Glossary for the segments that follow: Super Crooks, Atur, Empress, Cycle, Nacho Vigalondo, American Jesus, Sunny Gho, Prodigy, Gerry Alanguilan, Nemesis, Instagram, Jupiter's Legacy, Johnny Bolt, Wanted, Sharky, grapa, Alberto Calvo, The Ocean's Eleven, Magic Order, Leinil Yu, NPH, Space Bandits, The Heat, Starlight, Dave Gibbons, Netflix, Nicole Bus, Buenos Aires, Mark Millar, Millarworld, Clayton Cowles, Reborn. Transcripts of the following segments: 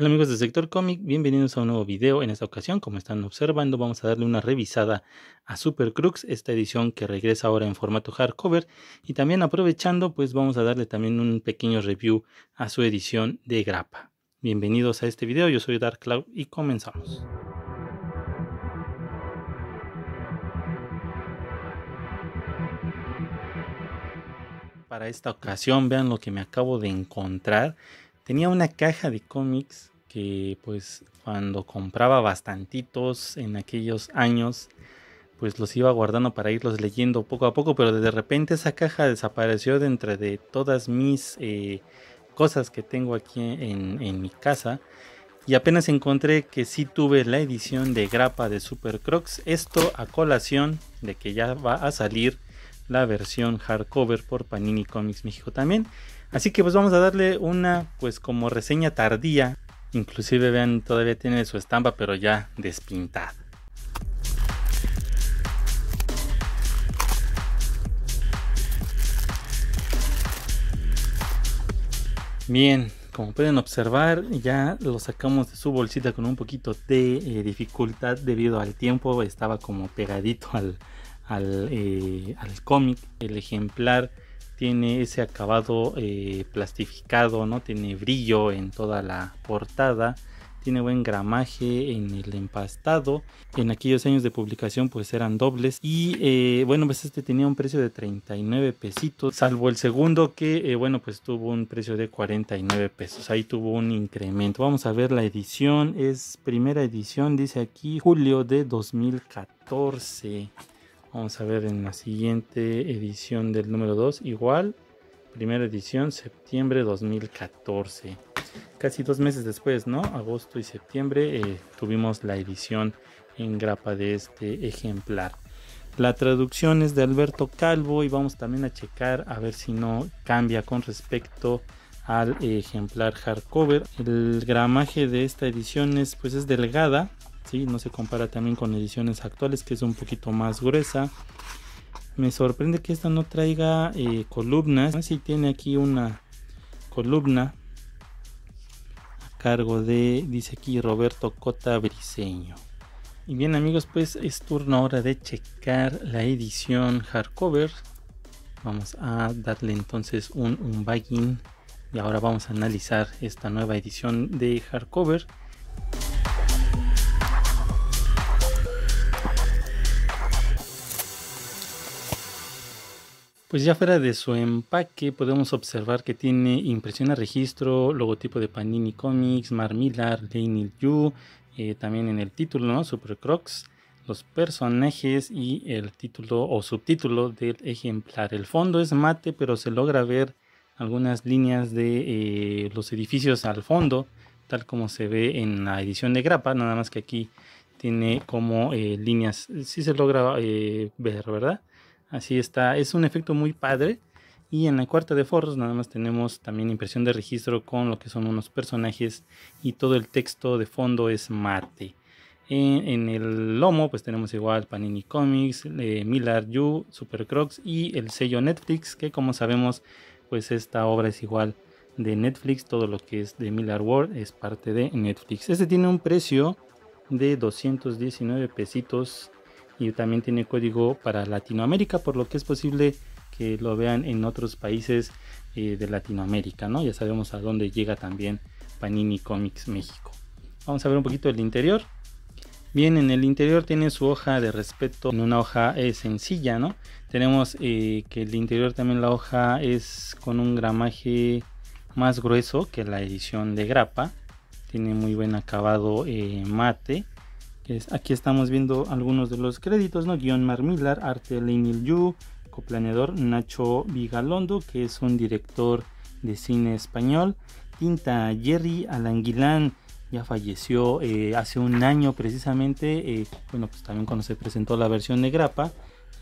Hola amigos del sector cómic, bienvenidos a un nuevo video. En esta ocasión, como están observando, vamos a darle una revisada a Super Crooks, esta edición que regresa ahora en formato hardcover, y también aprovechando pues vamos a darle también un pequeño review a su edición de grapa. Bienvenidos a este video, yo soy Dark Cloud y comenzamos. Para esta ocasión vean lo que me acabo de encontrar. Tenía una caja de cómics que pues cuando compraba bastantitos en aquellos años pues los iba guardando para irlos leyendo poco a poco, pero de repente esa caja desapareció de entre de todas mis cosas que tengo aquí en mi casa, y apenas encontré que sí tuve la edición de grapa de Super Crooks, esto a colación de que ya va a salir la versión hardcover por Panini Comics México también. Así que pues vamos a darle una pues como reseña tardía. Inclusive vean, todavía tiene su estampa pero ya despintada. Bien, como pueden observar ya lo sacamos de su bolsita con un poquito de dificultad debido al tiempo. Estaba como pegadito al cómic. El ejemplar tiene ese acabado plastificado, ¿no? Tiene brillo en toda la portada, tiene buen gramaje en el empastado. En aquellos años de publicación pues eran dobles y bueno, pues este tenía un precio de 39 pesitos, salvo el segundo que bueno, pues tuvo un precio de 49 pesos, ahí tuvo un incremento. Vamos a ver la edición, es primera edición, dice aquí julio de 2014. Vamos a ver en la siguiente edición del número 2, igual, primera edición, septiembre 2014. Casi 2 meses después, ¿no? Agosto y septiembre tuvimos la edición en grapa de este ejemplar. La traducción es de Alberto Calvo y vamos también a checar a ver si no cambia con respecto al ejemplar hardcover. El gramaje de esta edición es, pues, es delgada. Sí, no se compara también con ediciones actuales que es un poquito más gruesa. Me sorprende que esta no traiga columnas. Así tiene aquí una columna a cargo de, dice aquí, Roberto Cota Briseño. Y bien amigos, pues es turno ahora de checar la edición hardcover. Vamos a darle entonces un unbagging y ahora vamos a analizar esta nueva edición de hardcover. Pues ya fuera de su empaque podemos observar que tiene impresión a registro, logotipo de Panini Comics, Mark Millar, Leinil Yu, también en el título, ¿no? Super Crooks, los personajes y el título o subtítulo del ejemplar. El fondo es mate pero se logra ver algunas líneas de los edificios al fondo, tal como se ve en la edición de grapa, nada más que aquí tiene como líneas, sí se logra ver, ¿verdad? Así está, es un efecto muy padre. Y en la cuarta de forros nada más tenemos también impresión de registro con lo que son unos personajes y todo el texto de fondo es mate. En el lomo pues tenemos igual Panini Comics, Millar Yu, Super Crooks y el sello Netflix, que como sabemos pues esta obra es igual de Netflix, todo lo que es de Millarworld es parte de Netflix. Este tiene un precio de 219 pesitos. Y también tiene código para Latinoamérica, por lo que es posible que lo vean en otros países de Latinoamérica, ¿no? Ya sabemos a dónde llega también Panini Comics México. Vamos a ver un poquito el interior. Bien, en el interior tiene su hoja de respeto, en una hoja sencilla, ¿no? Tenemos que el interior también la hoja es con un gramaje más grueso que la edición de grapa. Tiene muy buen acabado mate. Aquí estamos viendo algunos de los créditos, ¿no? Guión Mark Millar, arte Leinil Yu, coplaneador Nacho Vigalondo, que es un director de cine español. Tinta Gerry Alanguilan, ya falleció hace un año precisamente. Bueno, pues también cuando se presentó la versión de grapa,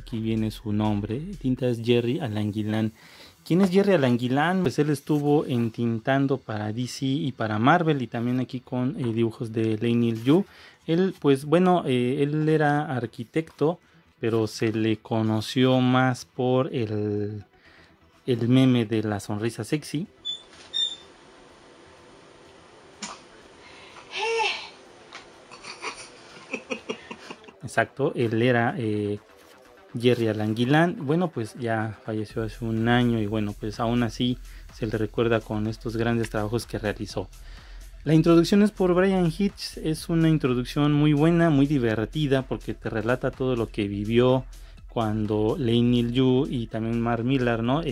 aquí viene su nombre. Tintas Gerry Alanguilan. ¿Quién es Gerry Alanguilan? Pues él estuvo entintando para DC y para Marvel y también aquí con dibujos de Leinil Yu. Él, pues bueno, él era arquitecto, pero se le conoció más por el meme de la sonrisa sexy. Exacto, él era Gerry Alanguilan. Bueno, pues ya falleció hace un año y bueno, pues aún así se le recuerda con estos grandes trabajos que realizó. La introducción es por Bryan Hitch, es una introducción muy buena, muy divertida, porque te relata todo lo que vivió cuando Leinil Yu y también Mark Millar, ¿no?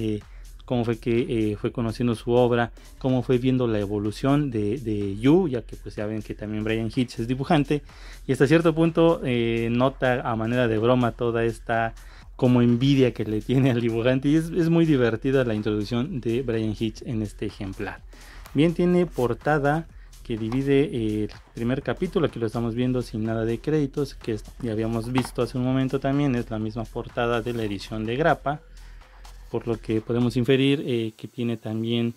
Cómo fue que fue conociendo su obra, cómo fue viendo la evolución de Yu, ya que pues ya ven que también Bryan Hitch es dibujante, y hasta cierto punto nota a manera de broma toda esta como envidia que le tiene al dibujante, y es muy divertida la introducción de Bryan Hitch en este ejemplar. Bien, tiene portada que divide el primer capítulo, aquí lo estamos viendo sin nada de créditos, que ya habíamos visto hace un momento también, es la misma portada de la edición de grapa, por lo que podemos inferir que tiene también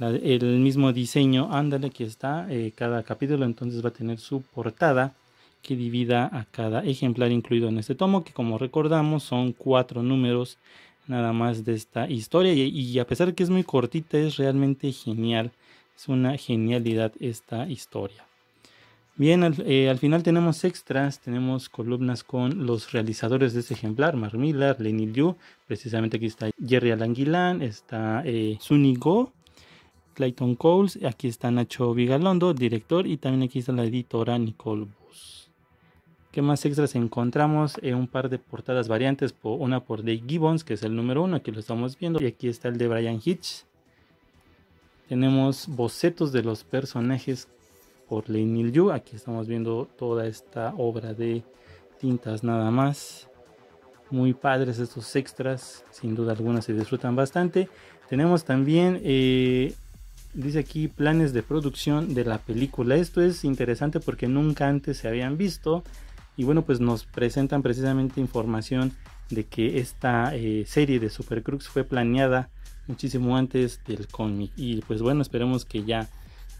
el mismo diseño, ándale, aquí está, cada capítulo entonces va a tener su portada que divida a cada ejemplar incluido en este tomo, que como recordamos son 4 números nada más de esta historia, y a pesar que es muy cortita es realmente genial, es una genialidad esta historia. Bien, al final tenemos extras, tenemos columnas con los realizadores de este ejemplar, Mark Millar, Leinil Yu, precisamente aquí está Gerry Alanguilan, está Sunny Gho, Clayton Cowles, aquí está Nacho Vigalondo, director, y también aquí está la editora Nicole Bus. ¿Qué más extras encontramos? Un par de portadas variantes, una por Dave Gibbons, que es el número 1, aquí lo estamos viendo, y aquí está el de Bryan Hitch. Tenemos bocetos de los personajes por Leinil Yu, aquí estamos viendo toda esta obra de tintas nada más, muy padres estos extras, sin duda alguna se disfrutan bastante. Tenemos también, dice aquí, planes de producción de la película, esto es interesante porque nunca antes se habían visto, y bueno, pues nos presentan precisamente información de que esta serie de Super Crooks fue planeada muchísimo antes del cómic, y pues bueno, esperemos que ya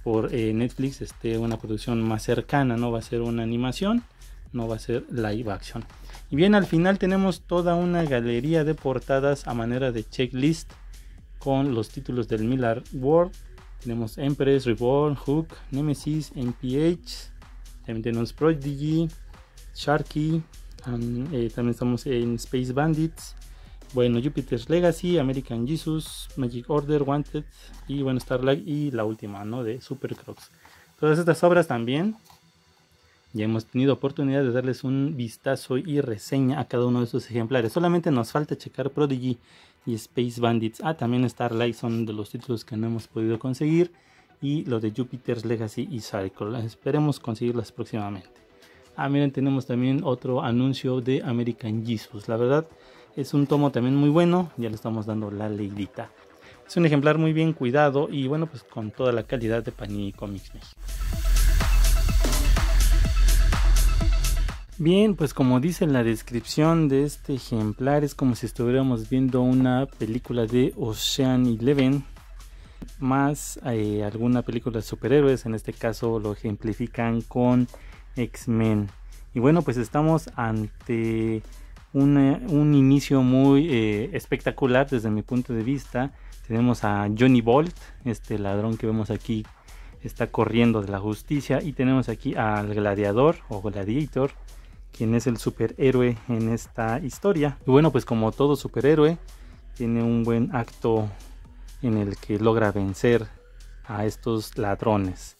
por Netflix esté una producción más cercana, no va a ser una animación, no va a ser live action. Y bien, al final tenemos toda una galería de portadas a manera de checklist con los títulos del Millarworld. Tenemos Empress, Reborn, Hook, Nemesis, NPH, también tenemos Prodigy, Sharky, también estamos en Space Bandits, bueno, Jupiter's Legacy, American Jesus, Magic Order, Wanted y bueno, Starlight y la última, ¿no? De Super Crooks. Todas estas obras también ya hemos tenido oportunidad de darles un vistazo y reseña a cada uno de estos ejemplares. Solamente nos falta checar Prodigy y Space Bandits. Ah, también Starlight son de los títulos que no hemos podido conseguir. Y lo de Jupiter's Legacy y Cycle. Esperemos conseguirlas próximamente. Ah, miren, tenemos también otro anuncio de American Jesus. La verdad, es un tomo también muy bueno, ya le estamos dando la leidita. Es un ejemplar muy bien cuidado y bueno, pues con toda la calidad de Panini Comics México. Bien, pues como dice en la descripción de este ejemplar, es como si estuviéramos viendo una película de Ocean Eleven, más alguna película de superhéroes, en este caso lo ejemplifican con X-Men. Y bueno, pues estamos ante un inicio muy espectacular desde mi punto de vista. Tenemos a Johnny Bolt, este ladrón que vemos aquí está corriendo de la justicia, y tenemos aquí al gladiador o gladiator, quien es el superhéroe en esta historia. Y bueno, pues como todo superhéroe tiene un buen acto en el que logra vencer a estos ladrones.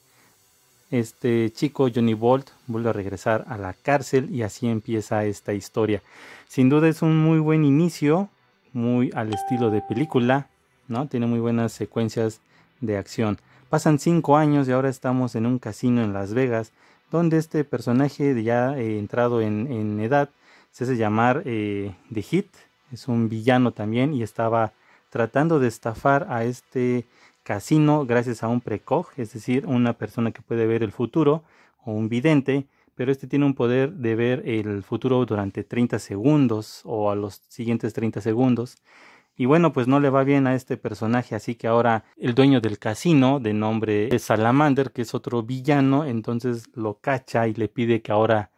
Este chico Johnny Bolt vuelve a regresar a la cárcel y así empieza esta historia. Sin duda es un muy buen inicio, muy al estilo de película, ¿no? Tiene muy buenas secuencias de acción. Pasan 5 años y ahora estamos en un casino en Las Vegas, donde este personaje ya entrado en edad se hace llamar The Heat. Es un villano también y estaba tratando de estafar a este casino gracias a un precog, es decir, una persona que puede ver el futuro o un vidente, pero este tiene un poder de ver el futuro durante 30 segundos o a los siguientes 30 segundos. Y bueno, pues no le va bien a este personaje, así que ahora el dueño del casino, de nombre es Salamander, que es otro villano, entonces lo cacha y le pide que ahora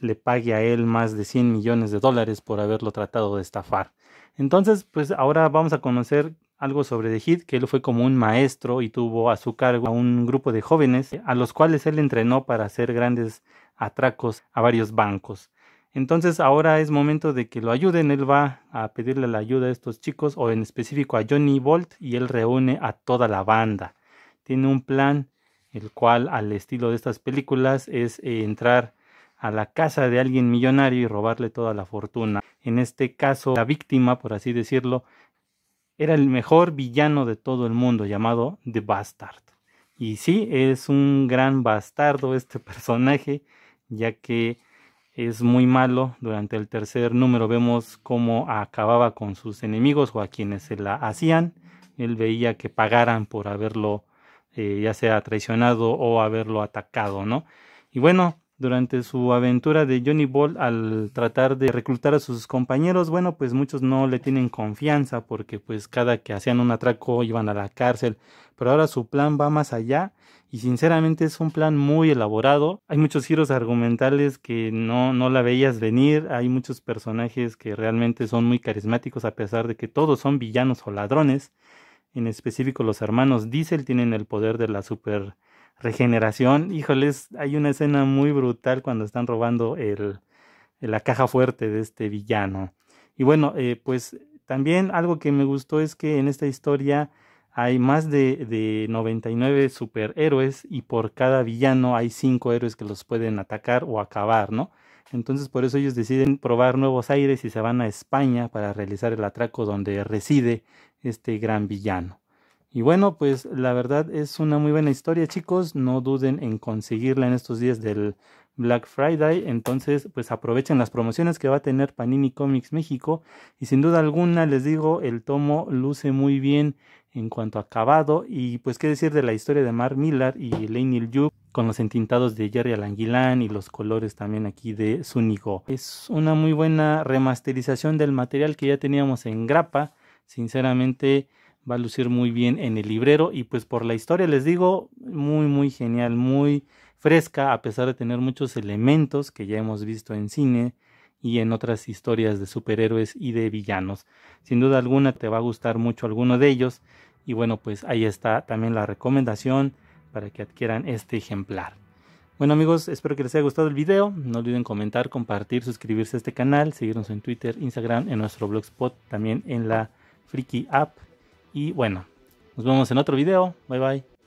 le pague a él más de 100 millones de dólares por haberlo tratado de estafar. Entonces, pues ahora vamos a conocer algo sobre The Heat, que él fue como un maestro y tuvo a su cargo a un grupo de jóvenes a los cuales él entrenó para hacer grandes atracos a varios bancos. Entonces ahora es momento de que lo ayuden. Él va a pedirle la ayuda a estos chicos, o en específico a Johnny Bolt, y él reúne a toda la banda. Tiene un plan, el cual al estilo de estas películas es entrar a la casa de alguien millonario y robarle toda la fortuna. En este caso, la víctima, por así decirlo, era el mejor villano de todo el mundo, llamado The Bastard. Y sí, es un gran bastardo este personaje, ya que es muy malo. Durante el tercer número vemos cómo acababa con sus enemigos o a quienes se la hacían. Él veía que pagaran por haberlo ya sea traicionado o haberlo atacado, ¿no? Y bueno, durante su aventura de Johnny Bolt al tratar de reclutar a sus compañeros, bueno, pues muchos no le tienen confianza porque pues cada que hacían un atraco iban a la cárcel. Pero ahora su plan va más allá. Y sinceramente es un plan muy elaborado. Hay muchos giros argumentales que no la veías venir. Hay muchos personajes que realmente son muy carismáticos, a pesar de que todos son villanos o ladrones. En específico, los hermanos Diesel tienen el poder de la super regeneración. Híjoles, hay una escena muy brutal cuando están robando la caja fuerte de este villano. Y bueno, pues también algo que me gustó es que en esta historia hay más de 99 superhéroes, y por cada villano hay 5 héroes que los pueden atacar o acabar, ¿no? Entonces por eso ellos deciden probar nuevos aires y se van a España para realizar el atraco donde reside este gran villano. Y bueno, pues la verdad es una muy buena historia, chicos. No duden en conseguirla en estos días del Black Friday. Entonces pues aprovechen las promociones que va a tener Panini Comics México. Y sin duda alguna, les digo, el tomo luce muy bien en cuanto a acabado. Y pues qué decir de la historia de Mark Millar y Leinil Yu, con los entintados de Gerry Alanguilan y los colores también aquí de Sunny Gho. Es una muy buena remasterización del material que ya teníamos en grapa. Sinceramente va a lucir muy bien en el librero. Y pues por la historia, les digo, muy genial, muy fresca, a pesar de tener muchos elementos que ya hemos visto en cine y en otras historias de superhéroes y de villanos. Sin duda alguna te va a gustar mucho alguno de ellos. Y bueno, pues ahí está también la recomendación para que adquieran este ejemplar. Bueno amigos, espero que les haya gustado el video. No olviden comentar, compartir, suscribirse a este canal, seguirnos en Twitter, Instagram, en nuestro blogspot, también en la Friki App. Y bueno, nos vemos en otro video. Bye bye.